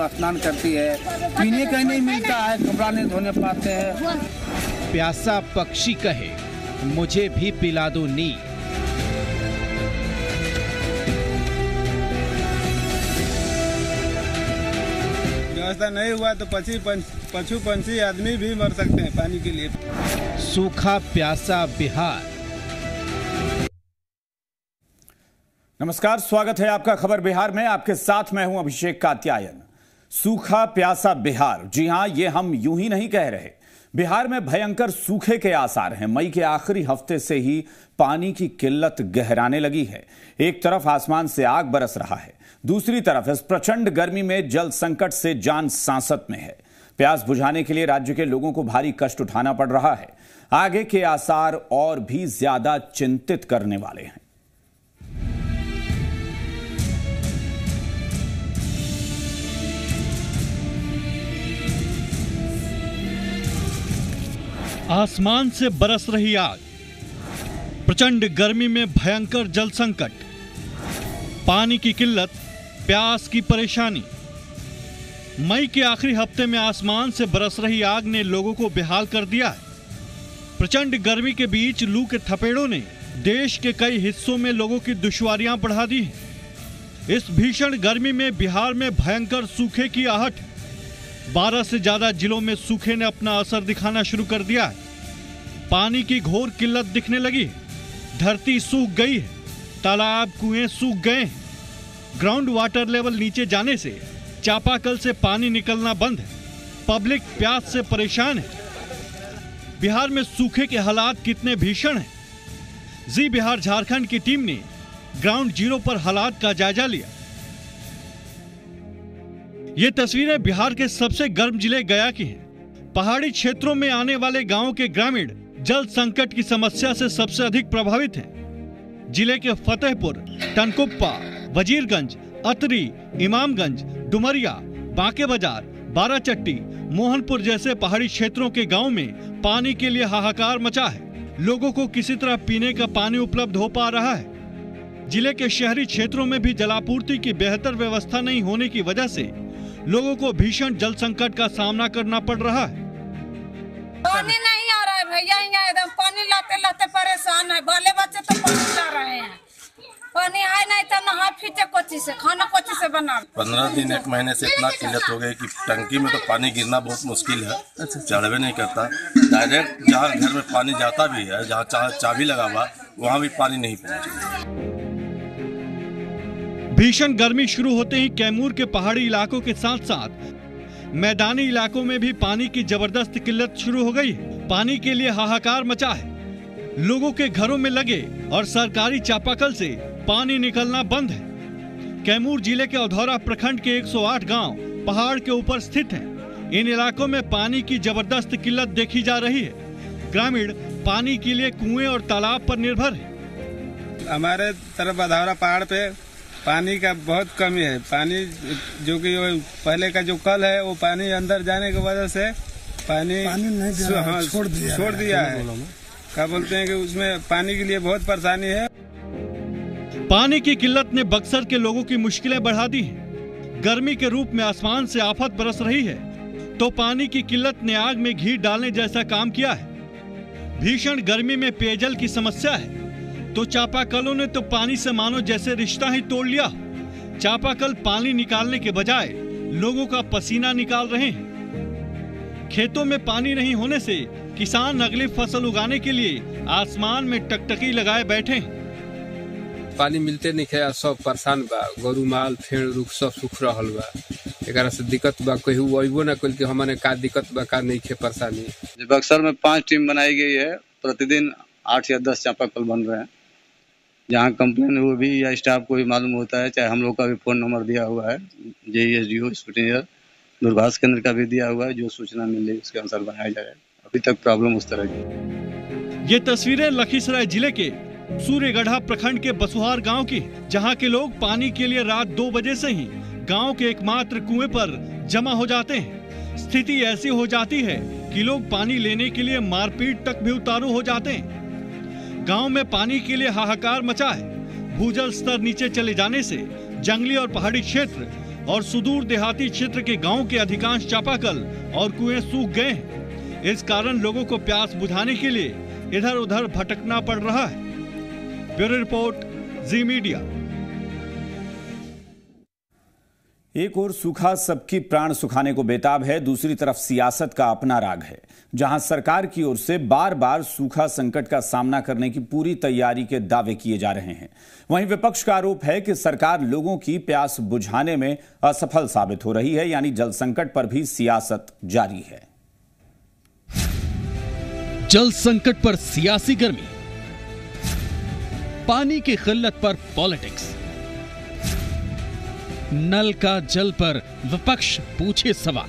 स्नान करती है, पीने का नहीं मिलता है, कपड़ा नहीं धोने पाते हैं। प्यासा पक्षी कहे मुझे भी पिला दो नी। व्यवस्था नहीं हुआ तो पशु पंछी आदमी भी मर सकते हैं पानी के लिए। सूखा प्यासा बिहार। नमस्कार, स्वागत है आपका खबर बिहार में। आपके साथ मैं हूं अभिषेक कात्यायन। सूखा प्यासा बिहार, जी हां, ये हम यूं ही नहीं कह रहे। बिहार में भयंकर सूखे के आसार हैं। मई के आखिरी हफ्ते से ही पानी की किल्लत गहराने लगी है। एक तरफ आसमान से आग बरस रहा है, दूसरी तरफ इस प्रचंड गर्मी में जल संकट से जान सांसत में है। प्यास बुझाने के लिए राज्य के लोगों को भारी कष्ट उठाना पड़ रहा है। आगे के आसार और भी ज्यादा चिंतित करने वाले हैं। आसमान से बरस रही आग, प्रचंड गर्मी में भयंकर जल संकट, पानी की किल्लत, प्यास की परेशानी। मई के आखिरी हफ्ते में आसमान से बरस रही आग ने लोगों को बेहाल कर दिया है। प्रचंड गर्मी के बीच लू के थपेड़ों ने देश के कई हिस्सों में लोगों की दुश्वारियां बढ़ा दी हैं। इस भीषण गर्मी में बिहार में भयंकर सूखे की आहट। 12 से ज्यादा जिलों में सूखे ने अपना असर दिखाना शुरू कर दिया है। पानी की घोर किल्लत दिखने लगी। धरती सूख गई है, तालाब कुएं सूख गए, ग्राउंड वाटर लेवल नीचे जाने से चापाकल से पानी निकलना बंद है। पब्लिक प्यास से परेशान है। बिहार में सूखे के हालात कितने भीषण हैं। जी बिहार झारखंड की टीम ने ग्राउंड जीरो पर हालात का जायजा लिया। ये तस्वीरें बिहार के सबसे गर्म जिले गया की हैं। पहाड़ी क्षेत्रों में आने वाले गांवों के ग्रामीण जल संकट की समस्या से सबसे अधिक प्रभावित हैं। जिले के फतेहपुर, टनकुप्पा, वजीरगंज, अतरी, इमामगंज, डुमरिया, बांके बाजार, बाराचट्टी, मोहनपुर जैसे पहाड़ी क्षेत्रों के गाँव में पानी के लिए हाहाकार मचा है। लोगों को किसी तरह पीने का पानी उपलब्ध हो पा रहा है। जिले के शहरी क्षेत्रों में भी जलापूर्ति की बेहतर व्यवस्था नहीं होने की वजह से लोगों को भीषण जल संकट का सामना करना पड़ रहा है। पानी नहीं आ रहा है भैया, यहाँ एकदम पानी लाते लाते परेशान है। भले बच्चे तो पानी ला रहे हैं, पानी आए नहीं तो नहा फीते कोची से, खाना कोची से बना। 15 दिन, 1 महीने से इतना किल्लत हो गई कि टंकी में तो पानी गिरना बहुत मुश्किल है। चढ़वे नहीं करता, डायरेक्ट जहाँ घर में पानी जाता भी है, जहाँ चाबी लगा हुआ वहाँ भी पानी नहीं पहुँच। भीषण गर्मी शुरू होते ही कैमूर के पहाड़ी इलाकों के साथ साथ मैदानी इलाकों में भी पानी की जबरदस्त किल्लत शुरू हो गई। पानी के लिए हाहाकार मचा है। लोगों के घरों में लगे और सरकारी चापाकल से पानी निकलना बंद है। कैमूर जिले के औधौरा प्रखंड के 108 गांव पहाड़ के ऊपर स्थित हैं। इन इलाकों में पानी की जबरदस्त किल्लत देखी जा रही है। ग्रामीण पानी के लिए कुएं और तालाब पर निर्भर है। हमारे तरफ औधौरा पहाड़ पे पानी का बहुत कमी है। पानी जो कि पहले का जो कल है वो पानी अंदर जाने की वजह से पानी नहीं दिया, हाँ, छोड़ दिया है। क्या बोलते हैं कि उसमें पानी के लिए बहुत परेशानी है। पानी की किल्लत ने बक्सर के लोगों की मुश्किलें बढ़ा दी हैं। गर्मी के रूप में आसमान से आफत बरस रही है तो पानी की किल्लत ने आग में घी डालने जैसा काम किया है। भीषण गर्मी में पेयजल की समस्या है तो चापाकलों ने तो पानी से मानो जैसे रिश्ता ही तोड़ लिया। चापाकल पानी निकालने के बजाय लोगों का पसीना निकाल रहे हैं। खेतों में पानी नहीं होने से किसान अगली फसल उगाने के लिए आसमान में टकटकी लगाए बैठे। पानी मिलते नहीं है, सब परेशान बा। गोरु माल फेड़ रुख सब सूख रहा बा। एक से दिक्कत बा, कोई अबो न कुल के हमारे का दिक्कत बा का नहीं है परेशानी। बक्सर में 5 टीम बनाई गई है। प्रतिदिन 8 या 10 चापाकल बन रहे हैं। जहाँ कंप्लेन हो भी या स्टाफ को भी मालूम होता है, चाहे हम लोग का भी फोन नंबर दिया हुआ है, JESDO स्कूटर दूरभाष केंद्र का भी दिया हुआ है। जो सूचना मिले उसके अनुसार बनाया जाए। अभी तक प्रॉब्लम उस तरह की। ये तस्वीरें लखीसराय जिले के सूर्यगढ़ा प्रखंड के बसुहार गांव की, जहाँ के लोग पानी के लिए रात 2 बजे से ही गाँव के एकमात्र कुएं पर जमा हो जाते हैं। स्थिति ऐसी हो जाती है कि लोग पानी लेने के लिए मारपीट तक भी उतारू हो जाते हैं। गांव में पानी के लिए हाहाकार मचा है। भूजल स्तर नीचे चले जाने से जंगली और पहाड़ी क्षेत्र और सुदूर देहाती क्षेत्र के गाँव के अधिकांश चापाकल और कुएं सूख गए हैं। इस कारण लोगों को प्यास बुझाने के लिए इधर उधर भटकना पड़ रहा है। Bureau report, Zee media. एक ओर सूखा सबकी प्राण सुखाने को बेताब है, दूसरी तरफ सियासत का अपना राग है, जहां सरकार की ओर से बार बार सूखा संकट का सामना करने की पूरी तैयारी के दावे किए जा रहे हैं। वहीं विपक्ष का आरोप है कि सरकार लोगों की प्यास बुझाने में असफल साबित हो रही है, यानी जल संकट पर भी सियासत जारी है। जल संकट पर सियासी गर्मी, पानी की किल्लत पर पॉलिटिक्स, नल का जल पर विपक्ष पूछे सवाल।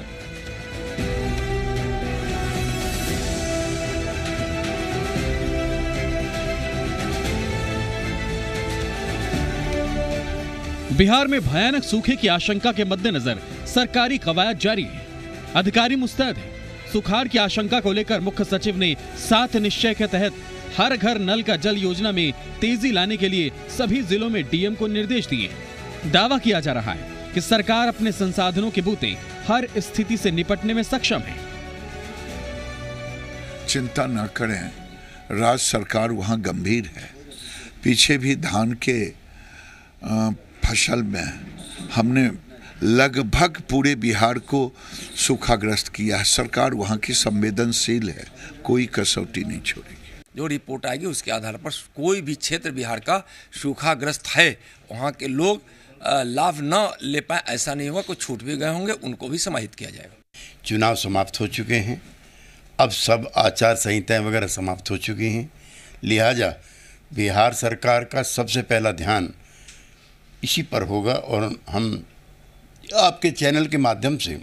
बिहार में भयानक सूखे की आशंका के मद्देनजर सरकारी कवायद जारी है, अधिकारी मुस्तैद है। सुखाड़ की आशंका को लेकर मुख्य सचिव ने सात निश्चय के तहत हर घर नल का जल योजना में तेजी लाने के लिए सभी जिलों में डीएम को निर्देश दिए। दावा किया जा रहा है कि सरकार अपने संसाधनों के बूते हर स्थिति से निपटने में सक्षम है। चिंता न करें, राज्य सरकार वहां गंभीर है। पीछे भी धान के फसल में हमने लगभग पूरे बिहार को सूखाग्रस्त किया है। सरकार वहां की संवेदनशील है, कोई कसौटी नहीं छोड़ी। जो रिपोर्ट आएगी उसके आधार पर कोई भी क्षेत्र बिहार का सूखाग्रस्त है, वहाँ के लोग लाभ न ले पाए ऐसा नहीं होगा। कुछ छूट भी गए होंगे, उनको भी समाहित किया जाएगा। चुनाव समाप्त हो चुके हैं, अब सब आचार संहिताएं वगैरह समाप्त हो चुकी हैं, लिहाजा बिहार सरकार का सबसे पहला ध्यान इसी पर होगा। और हम आपके चैनल के माध्यम से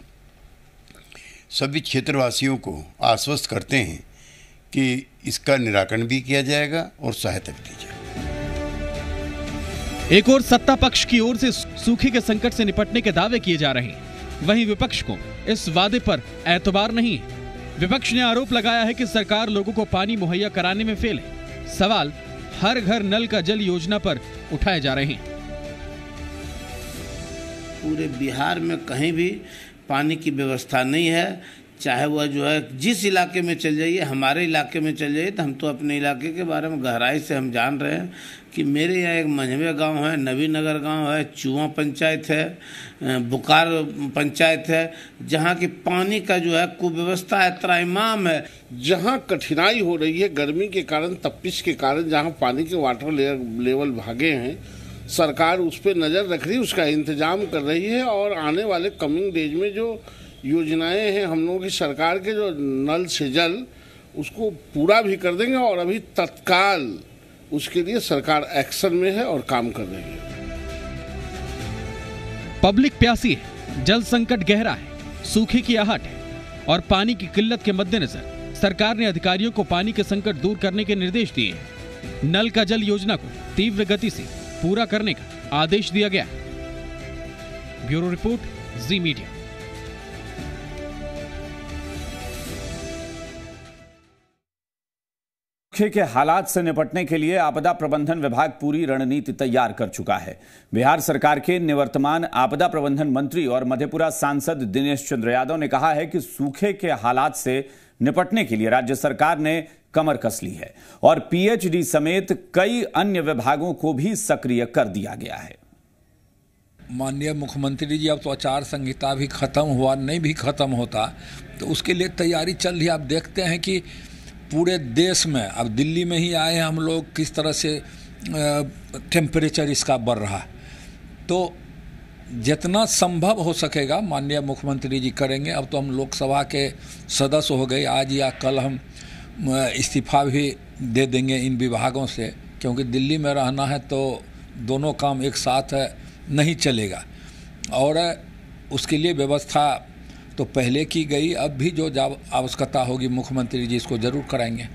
सभी क्षेत्रवासियों को आश्वस्त करते हैं कि इसका निराकरण भी किया जाएगा और सहायता भी दी जाएगी। एक और सत्ता पक्ष की ओर से सूखे के संकट से निपटने के दावे किए जा रहे हैं, वहीं विपक्ष को इस वादे पर एतबार नहीं है। विपक्ष ने आरोप लगाया है कि सरकार लोगों को पानी मुहैया कराने में फेल है। सवाल हर घर नल का जल योजना पर उठाए जा रहे हैं। पूरे बिहार में कहीं भी पानी की व्यवस्था नहीं है, चाहे वह जो है जिस इलाके में चल जाइए। हमारे इलाके में चल जाइए तो हम तो अपने इलाके के बारे में गहराई से हम जान रहे हैं कि मेरे यहाँ एक मंझवे गांव है, नवीनगर गांव है, चुआ पंचायत है, बुकार पंचायत है, जहाँ की पानी का जो है कुव्यवस्था है, त्राइमाम है। जहाँ कठिनाई हो रही है गर्मी के कारण, तपिश के कारण, जहाँ पानी के वाटर लेवल भागे हैं, सरकार उस पर नज़र रख रही है, उसका इंतजाम कर रही है। और आने वाले कमिंग डेज में जो योजनाएं हैं हम लोगों की सरकार के, जो नल से जल, उसको पूरा भी कर देंगे। और अभी तत्काल उसके लिए सरकार एक्शन में है और काम कर रही है। पब्लिक प्यासी है, जल संकट गहरा है, सूखे की आहट है और पानी की किल्लत के मद्देनजर सरकार ने अधिकारियों को पानी के संकट दूर करने के निर्देश दिए हैं। नल का जल योजना को तीव्र गति से पूरा करने का आदेश दिया गया। Bureau report, Zee media. सूखे के हालात से निपटने के लिए आपदा प्रबंधन विभाग पूरी रणनीति तैयार कर चुका है। बिहार सरकार के निवर्तमान आपदा प्रबंधन मंत्री और मधेपुरा सांसद दिनेश चंद्र यादव ने कहा है कि सूखे के हालात से निपटने के लिए राज्य सरकार ने कमर कस ली है और पीएचडी समेत कई अन्य विभागों को भी सक्रिय कर दिया गया है। माननीय मुख्यमंत्री जी, अब तो आचार संहिता भी खत्म हुआ, नहीं भी खत्म होता तो उसके लिए तैयारी चल रही है। आप देखते हैं कि पूरे देश में, अब दिल्ली में ही आए हम लोग, किस तरह से टेम्परेचर इसका बढ़ रहा है। तो जितना संभव हो सकेगा माननीय मुख्यमंत्री जी करेंगे। अब तो हम लोकसभा के सदस्य हो गए, आज या कल हम इस्तीफा भी दे देंगे इन विभागों से, क्योंकि दिल्ली में रहना है तो दोनों काम एक साथ नहीं चलेगा। और उसके लिए व्यवस्था तो पहले की गई, अब भी जो आवश्यकता होगी मुख्यमंत्री जी इसको जरूर कराएंगे।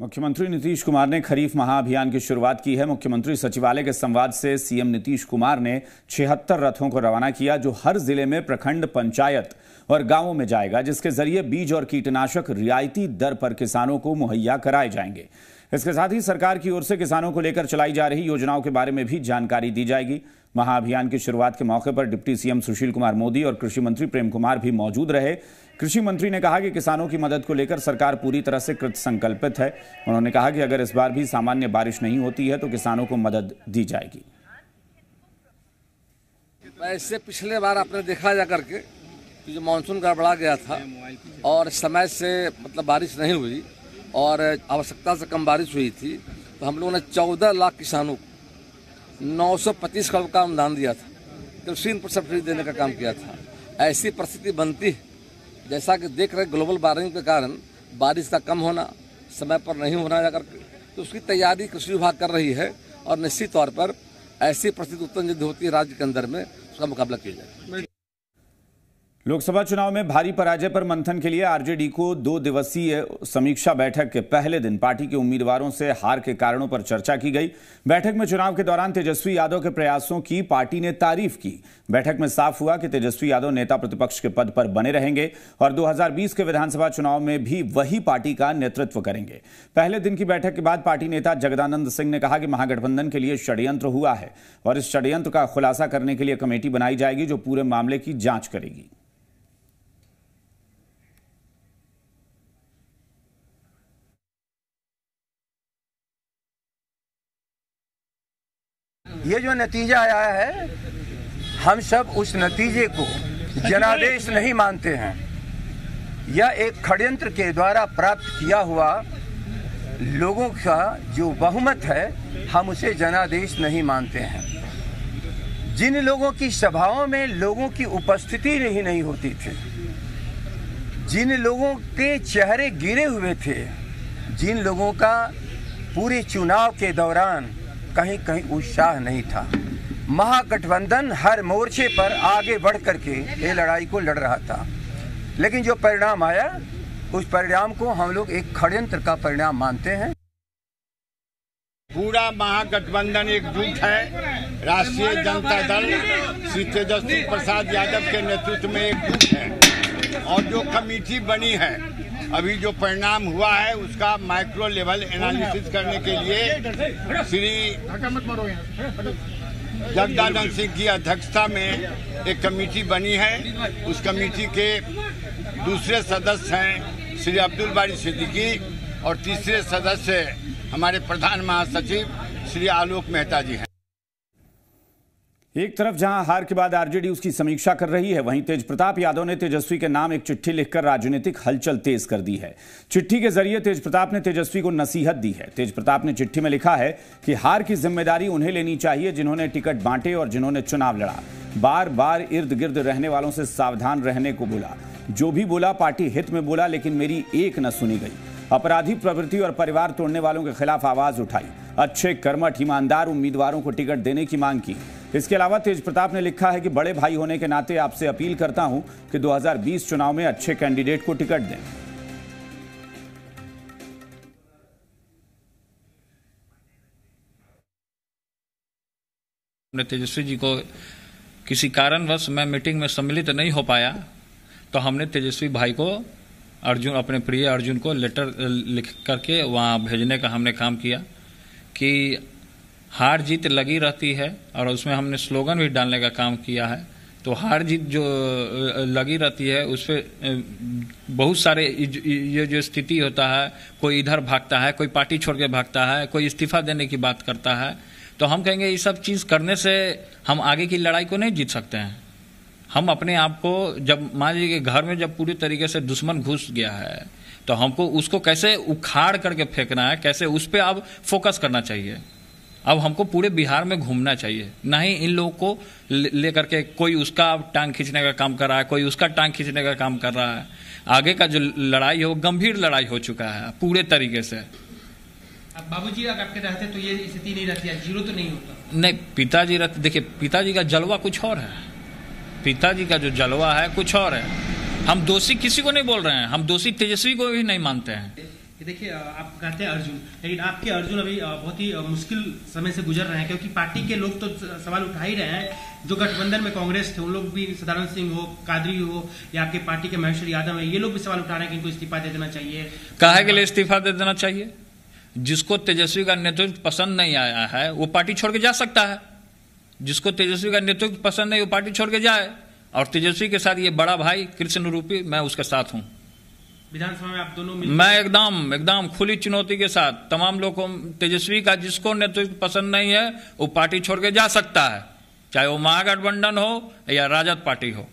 मुख्यमंत्री नीतीश कुमार ने खरीफ महाअभियान की शुरुआत की है। मुख्यमंत्री सचिवालय के संवाद से सीएम नीतीश कुमार ने 76 रथों को रवाना किया, जो हर जिले में प्रखंड पंचायत और गांवों में जाएगा, जिसके जरिए बीज और कीटनाशक रियायती दर पर किसानों को मुहैया कराए जाएंगे। इसके साथ ही सरकार की ओर से किसानों को लेकर चलाई जा रही योजनाओं के बारे में भी जानकारी दी जाएगी। महाअभियान की शुरुआत के मौके पर डिप्टी सीएम सुशील कुमार मोदी और कृषि मंत्री प्रेम कुमार भी मौजूद रहे। कृषि मंत्री ने कहा कि किसानों की मदद को लेकर सरकार पूरी तरह से कृतसंकल्पित है। उन्होंने कहा कि अगर इस बार भी सामान्य बारिश नहीं होती है तो किसानों को मदद दी जाएगी। इससे पिछले बार आपने देखा जा करके जो मानसून गड़बड़ा गया था और समय से मतलब बारिश नहीं हुई और आवश्यकता से कम बारिश हुई थी, तो हम लोगों ने 14 लाख किसानों को 925 करोड़ का अनुदान दिया था, कृषि इनपुट सब्सिडी देने का काम किया था। ऐसी परिस्थिति बनती है जैसा कि देख रहे ग्लोबल वार्मिंग के कारण बारिश का कम होना, समय पर नहीं होना जाकर, तो उसकी तैयारी कृषि विभाग कर रही है और निश्चित तौर पर ऐसी परिस्थिति उत्पन्न यदि होती है राज्य के अंदर में, उसका मुकाबला किया जाएगा। लोकसभा चुनाव में भारी पराजय पर मंथन के लिए आरजेडी को 2 दिवसीय समीक्षा बैठक के पहले दिन पार्टी के उम्मीदवारों से हार के कारणों पर चर्चा की गई। बैठक में चुनाव के दौरान तेजस्वी यादव के प्रयासों की पार्टी ने तारीफ की। बैठक में साफ हुआ कि तेजस्वी यादव नेता प्रतिपक्ष के पद पर बने रहेंगे और 2020 के विधानसभा चुनाव में भी वही पार्टी का नेतृत्व करेंगे। पहले दिन की बैठक के बाद पार्टी नेता जगदानंद सिंह ने कहा कि महागठबंधन के लिए षड्यंत्र हुआ है और इस षड्यंत्र का खुलासा करने के लिए कमेटी बनाई जाएगी जो पूरे मामले की जांच करेगी। ये जो नतीजा आया है, हम सब उस नतीजे को जनादेश नहीं मानते हैं। यह एक षड्यंत्र के द्वारा प्राप्त किया हुआ लोगों का जो बहुमत है, हम उसे जनादेश नहीं मानते हैं। जिन लोगों की सभाओं में लोगों की उपस्थिति नहीं होती थी, जिन लोगों के चेहरे गिरे हुए थे, जिन लोगों का पूरे चुनाव के दौरान कहीं कहीं उत्साह नहीं था, महागठबंधन हर मोर्चे पर आगे बढ़ करके ये लड़ाई को लड़ रहा था, लेकिन जो परिणाम आया उस परिणाम को हम लोग एक षड्यंत्र का परिणाम मानते हैं। पूरा महागठबंधन एकजुट है, राष्ट्रीय जनता दल श्री तेजस्वी प्रसाद यादव के नेतृत्व में एकजुट है और जो कमेटी बनी है, अभी जो परिणाम हुआ है उसका माइक्रो लेवल एनालिसिस करने के लिए श्री जगदानंद सिंह की अध्यक्षता में एक कमेटी बनी है। उस कमेटी के दूसरे सदस्य हैं श्री अब्दुल बारी सिद्दीकी और तीसरे सदस्य हमारे प्रधान महासचिव श्री आलोक मेहता जी हैं। एक तरफ जहां हार के बाद आरजेडी उसकी समीक्षा कर रही है, वहीं तेज प्रताप यादव ने तेजस्वी के नाम एक चिट्ठी लिखकर राजनीतिक हलचल तेज कर दी है। चिट्ठी के जरिए तेज प्रताप ने तेजस्वी को नसीहत दी है। तेज प्रताप ने चिट्ठी में लिखा है कि हार की जिम्मेदारी उन्हें लेनी चाहिए जिन्होंने टिकट बांटे और जिन्होंने चुनाव लड़ा। बार बार इर्द गिर्द रहने वालों से सावधान रहने को बोला। जो भी बोला पार्टी हित में बोला, लेकिन मेरी एक न सुनी गई। अपराधी प्रवृत्ति और परिवार तोड़ने वालों के खिलाफ आवाज उठाई। अच्छे कर्मठ ईमानदार उम्मीदवारों को टिकट देने की मांग की। इसके अलावा तेज प्रताप ने लिखा है कि बड़े भाई होने के नाते आपसे अपील करता हूं कि 2020 चुनाव में अच्छे कैंडिडेट को टिकट दें। अपने तेजस्वी जी को किसी कारणवश मैं मीटिंग में सम्मिलित नहीं हो पाया, तो हमने तेजस्वी भाई को अर्जुन, अपने प्रिय अर्जुन को लेटर लिख करके वहां भेजने का हमने काम किया कि हार जीत लगी रहती है, और उसमें हमने स्लोगन भी डालने का काम किया है। तो हार जीत जो लगी रहती है उस पर बहुत सारे ये जो स्थिति होता है, कोई इधर भागता है, कोई पार्टी छोड़ के भागता है, कोई इस्तीफा देने की बात करता है। तो हम कहेंगे ये सब चीज़ करने से हम आगे की लड़ाई को नहीं जीत सकते हैं। हम अपने आप को, जब मान लीजिए घर में जब पूरी तरीके से दुश्मन घुस गया है, तो हमको उसको कैसे उखाड़ करके फेंकना है, कैसे उस पर अब फोकस करना चाहिए। अब हमको पूरे बिहार में घूमना चाहिए, ना ही इन लोगों को लेकर के कोई उसका टांग खींचने का काम कर रहा है, कोई उसका टांग खींचने का काम कर रहा है। आगे का जो लड़ाई है वो गंभीर लड़ाई हो चुका है पूरे तरीके से। अब बाबूजी अगर आपके रहते तो ये स्थिति नहीं रहती, जीरो तो नहीं होता। नहीं, पिताजी रहते, देखिये पिताजी का जलवा कुछ और है, पिताजी का जो जलवा है कुछ और है। हम दोषी किसी को नहीं बोल रहे हैं, हम दोषी तेजस्वी को भी नहीं मानते हैं। देखिए आप कहते हैं अर्जुन, लेकिन आपके अर्जुन अभी बहुत ही मुश्किल समय से गुजर रहे हैं, क्योंकि पार्टी के लोग तो सवाल उठा ही रहे हैं। जो गठबंधन में कांग्रेस थे उन लोग भी, सदानंद सिंह हो, कादरी हो, या आपके पार्टी के महेश्वर यादव है, ये लोग भी सवाल उठा रहे हैं कि इनको इस्तीफा दे देना चाहिए। काहे के लिए इस्तीफा दे देना चाहिए? जिसको तेजस्वी का नेतृत्व पसंद नहीं आया है वो पार्टी छोड़ के जा सकता है, जिसको तेजस्वी का नेतृत्व पसंद नहीं वो पार्टी छोड़ के जाए। और तेजस्वी के साथ ये बड़ा भाई कृष्ण रूपी मैं उसके साथ हूँ। विधानसभा में आप दोनों मैं एकदम खुली चुनौती के साथ तमाम लोगों को, तेजस्वी का जिसको नेतृत्व पसंद नहीं है वो पार्टी छोड़ के जा सकता है, चाहे वो महागठबंधन हो या राजद पार्टी हो।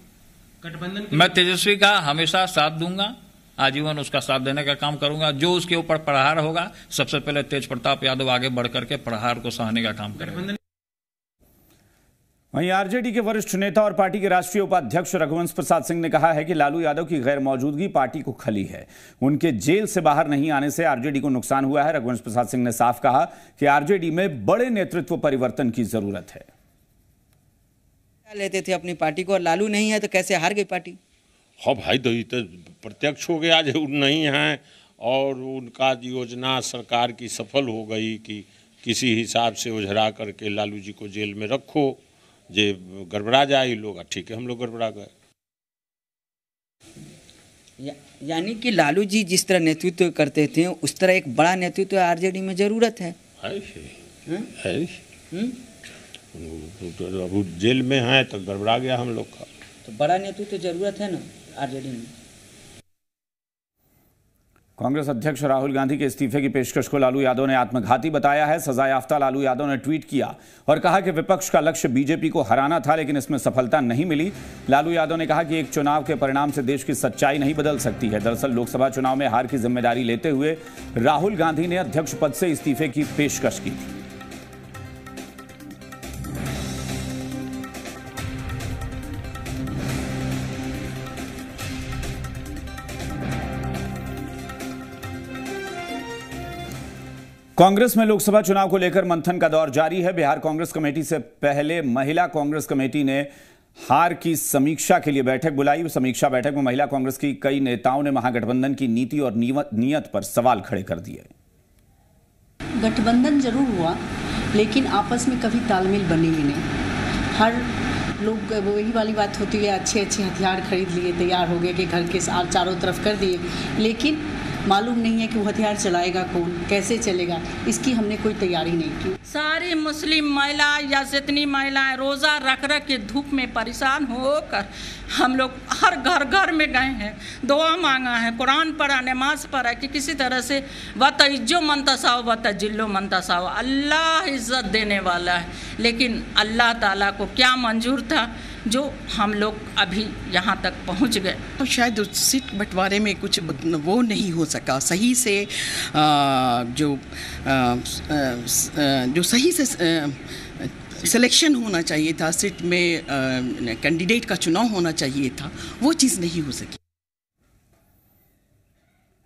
गठबंधन मैं तेजस्वी का हमेशा साथ दूंगा, आजीवन उसका साथ देने का काम करूंगा। जो उसके ऊपर प्रहार होगा सबसे पहले तेज प्रताप यादव आगे बढ़ करके प्रहार को सहने का काम करेंगे। वहीं आरजेडी के वरिष्ठ नेता और पार्टी के राष्ट्रीय उपाध्यक्ष रघुवंश प्रसाद सिंह ने कहा है कि लालू यादव की गैर मौजूदगी पार्टी को खली है, उनके जेल से बाहर नहीं आने से आरजेडी को नुकसान हुआ है। रघुवंश प्रसाद सिंह ने साफ कहा कि आरजेडी में बड़े नेतृत्व परिवर्तन की जरूरत है। लेते थे अपनी पार्टी को और लालू नहीं है तो कैसे हार गई पार्टी? हाँ भाई, तो प्रत्यक्ष हो गया जो नहीं है और उनका योजना सरकार की सफल हो गई कि किसी हिसाब से उझरा करके लालू जी को जेल में रखो, जे गड़बड़ा जाए लोग। ठीक है, हम लोग गड़बड़ा गए। यानी कि लालू जी जिस तरह नेतृत्व करते थे उस तरह एक बड़ा नेतृत्व आरजेडी में जरूरत है। अब जेल में है तो गड़बड़ा गया हम लोग का, तो बड़ा नेतृत्व तो जरूरत है ना आरजेडी में। कांग्रेस अध्यक्ष राहुल गांधी के इस्तीफे की पेशकश को लालू यादव ने आत्मघाती बताया है। सजायाफ्ता लालू यादव ने ट्वीट किया और कहा कि विपक्ष का लक्ष्य बीजेपी को हराना था लेकिन इसमें सफलता नहीं मिली। लालू यादव ने कहा कि एक चुनाव के परिणाम से देश की सच्चाई नहीं बदल सकती है। दरअसल लोकसभा चुनाव में हार की जिम्मेदारी लेते हुए राहुल गांधी ने अध्यक्ष पद से इस्तीफे की पेशकश की थी। कांग्रेस में लोकसभा चुनाव को लेकर मंथन का दौर जारी है। बिहार कांग्रेस कमेटी से पहले महिला कांग्रेस कमेटी ने हार की समीक्षा के लिए बैठक बुलाई। समीक्षा बैठक में महिला कांग्रेस की कई नेताओं ने महागठबंधन की नीति और नियत पर सवाल खड़े कर दिए। गठबंधन जरूर हुआ लेकिन आपस में कभी तालमेल बनी ही नहीं। हर लोग वही वाली बात होती है, अच्छे अच्छे हथियार खरीद लिए, तैयार हो गए कि घर के चारों तरफ कर दिए, लेकिन मालूम नहीं है कि वो हथियार चलाएगा कौन, कैसे चलेगा, इसकी हमने कोई तैयारी नहीं की। सारी मुस्लिम महिला या जितनी महिलाएं रोज़ा रख के धूप में परेशान होकर हम लोग हर घर घर में गए हैं, दुआ मांगा है, कुरान पढ़ा, नमाज पढ़ा कि किसी तरह से वत इज्जो मनतसाओ वत जिल्लो मनतसाओ, अल्लाह इज्जत देने वाला है। लेकिन अल्लाह ताला को क्या मंजूर था जो हम लोग अभी यहाँ तक पहुँच गए। तो शायद सीट बंटवारे में कुछ वो नहीं हो सका सही से, जो सही से सिलेक्शन होना चाहिए था, सीट में कैंडिडेट का चुनाव होना चाहिए था, वो चीज़ नहीं हो सकी।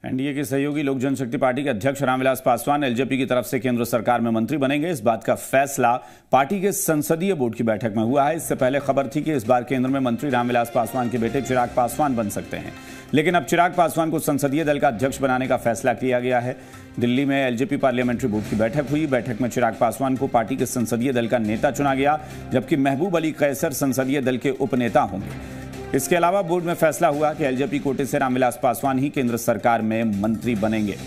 एनडीए के सहयोगी लोक जनशक्ति पार्टी के अध्यक्ष रामविलास पासवान एलजेपी की तरफ से केंद्र सरकार में मंत्री बनेंगे। इस बात का फैसला पार्टी के संसदीय बोर्ड की बैठक में हुआ है। इससे पहले खबर थी कि इस बार केंद्र में मंत्री रामविलास पासवान के बेटे चिराग पासवान बन सकते हैं, लेकिन अब चिराग पासवान को संसदीय दल का अध्यक्ष बनाने का फैसला किया गया है। दिल्ली में एलजेपी पार्लियामेंट्री बोर्ड की बैठक हुई। बैठक में चिराग पासवान को पार्टी के संसदीय दल का नेता चुना गया, जबकि महबूब अली केसर संसदीय दल के उपनेता होंगे। इसके अलावा बोर्ड में फैसला हुआ कि एलजेपी कोटे से रामविलास पासवान ही केंद्र सरकार में मंत्री बनेंगे।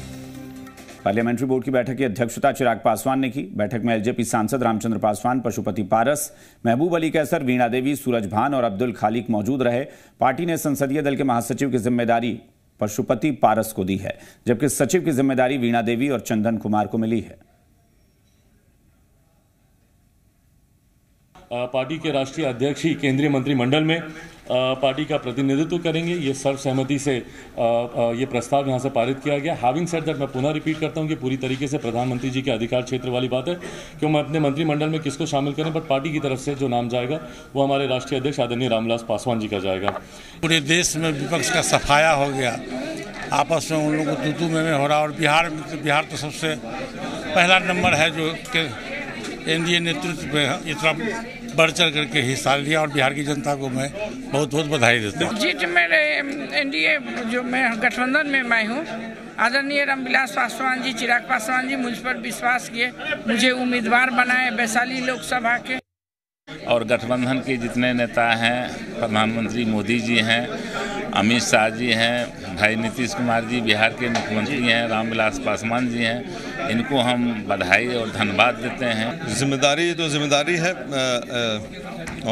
पार्लियामेंट्री बोर्ड की बैठक की अध्यक्षता चिराग पासवान ने की। बैठक में एलजेपी सांसद रामचंद्र पासवान, पशुपति पारस, महबूब अली केसर, वीणा देवी, सूरज भान और अब्दुल खालिक मौजूद रहे। पार्टी ने संसदीय दल के महासचिव की जिम्मेदारी पशुपति पारस को दी है, जबकि सचिव की जिम्मेदारी वीणा देवी और चंदन कुमार को मिली है। पार्टी के राष्ट्रीय अध्यक्ष ही केंद्रीय मंत्रिमंडल में पार्टी का प्रतिनिधित्व करेंगे। ये सर्वसहमति से ये प्रस्ताव यहाँ से पारित किया गया। हैविंग सेड दैट, मैं पुनः रिपीट करता हूँ कि पूरी तरीके से प्रधानमंत्री जी के अधिकार क्षेत्र वाली बात है कि हम अपने मंत्रिमंडल में किसको शामिल करें, बट पार्टी की तरफ से जो नाम जाएगा वो हमारे राष्ट्रीय अध्यक्ष आदरणीय रामविलास पासवान जी का जाएगा। पूरे देश में विपक्ष का सफाया हो गया, आपस में उन लोगों को तू तू में हो रहा, और बिहार तो सबसे पहला नंबर है जो एनडीए नेतृत्व में इतना बढ़ चढ़ करके हिस्सा लिया, और बिहार की जनता को मैं बहुत बहुत बधाई देता हूँ। जीत मेरे एनडीए जो मैं गठबंधन में मैं हूँ, आदरणीय रामविलास पासवान जी, चिराग पासवान जी मुझ पर विश्वास किए, मुझे उम्मीदवार बनाए वैशाली लोकसभा के। और गठबंधन के जितने नेता हैं, प्रधानमंत्री मोदी जी हैं, अमित शाह जी हैं, भाई नीतीश कुमार जी बिहार के मुख्यमंत्री हैं, रामविलास पासवान जी हैं, इनको हम बधाई और धन्यवाद देते हैं। जिम्मेदारी तो जिम्मेदारी है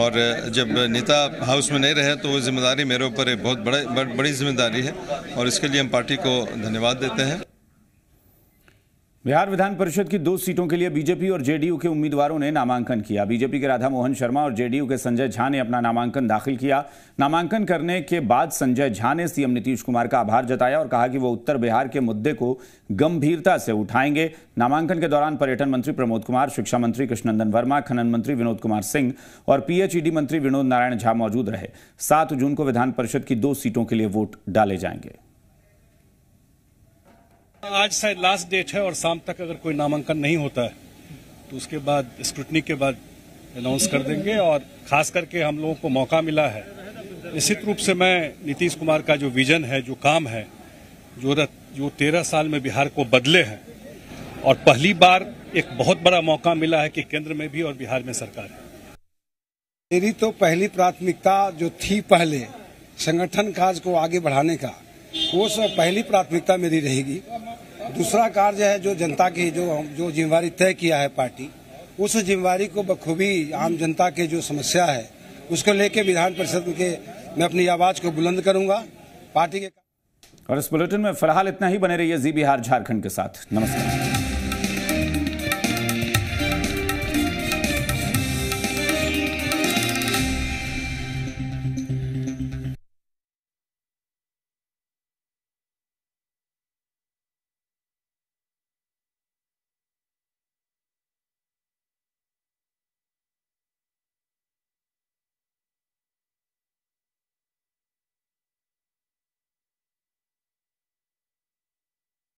और जब नेता हाउस में नहीं रहे तो वो जिम्मेदारी मेरे ऊपर एक बहुत बड़ी जिम्मेदारी है और इसके लिए हम पार्टी को धन्यवाद देते हैं। बिहार विधान परिषद की 2 सीटों के लिए बीजेपी और जेडीयू के उम्मीदवारों ने नामांकन किया। बीजेपी के राधा मोहन शर्मा और जेडीयू के संजय झा ने अपना नामांकन दाखिल किया। नामांकन करने के बाद संजय झा ने सीएम नीतीश कुमार का आभार जताया और कहा कि वो उत्तर बिहार के मुद्दे को गंभीरता से उठाएंगे। नामांकन के दौरान पर्यटन मंत्री प्रमोद कुमार, शिक्षा मंत्री कृष्णनंदन वर्मा, खनन मंत्री विनोद कुमार सिंह और पीएचईडी मंत्री विनोद नारायण झा मौजूद रहे। 7 जून को विधान परिषद की 2 सीटों के लिए वोट डाले जाएंगे। आज शायद लास्ट डेट है और शाम तक अगर कोई नामांकन नहीं होता है तो उसके बाद स्क्रूटनी के बाद अनाउंस कर देंगे और खास करके हम लोगों को मौका मिला है। निश्चित रूप से मैं नीतीश कुमार का जो विजन है, जो काम है, जो 13 साल में बिहार को बदले हैं और पहली बार एक बहुत बड़ा मौका मिला है कि केंद्र में भी और बिहार में सरकार है। मेरी तो पहली प्राथमिकता जो थी पहले संगठन कार्य को आगे बढ़ाने का, वो सब पहली प्राथमिकता मेरी रहेगी। दूसरा कार्य है जो जनता की जो जिम्मेवारी तय किया है पार्टी, उस जिम्मेवारी को बखूबी आम जनता के जो समस्या है उसको लेके विधान परिषद के मैं अपनी आवाज को बुलंद करूंगा पार्टी के। और इस बुलेटिन में फिलहाल इतना ही। बने रहिए जी बिहार झारखंड के साथ। नमस्कार।